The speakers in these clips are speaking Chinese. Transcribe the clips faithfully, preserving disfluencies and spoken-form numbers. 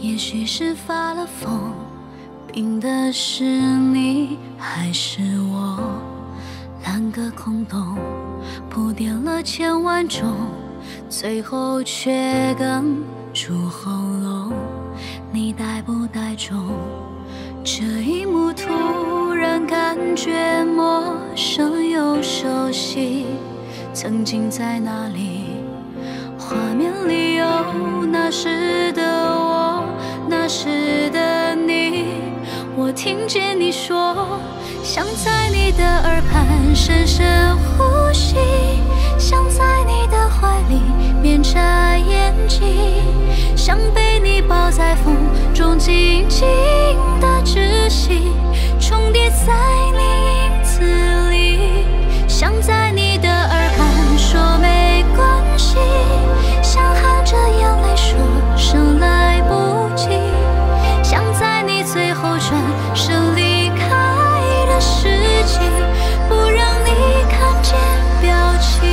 也许是发了疯，病的是你还是我？两个空洞铺垫了千万种，最后却哽住喉咙。你带不带种？这一幕突然感觉陌生又熟悉，曾经在哪里？画面里有那时的我，那时的你。我听见你说，想在你的耳畔深深呼吸，想在你的怀里面眨眼睛，想被你抱在风中静静的窒息，重叠在你影子里，想在你的耳畔说没关系，想含着眼泪说生来不及，想在你最后转身离开的时机，不让你看见表情。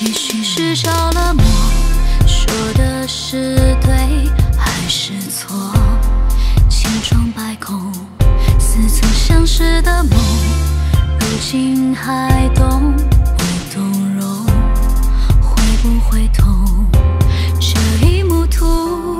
也许是着了魔，说的是对还是错？千疮百孔，似曾相识的梦，如今还懂不懂容？会不会痛？这一幕突。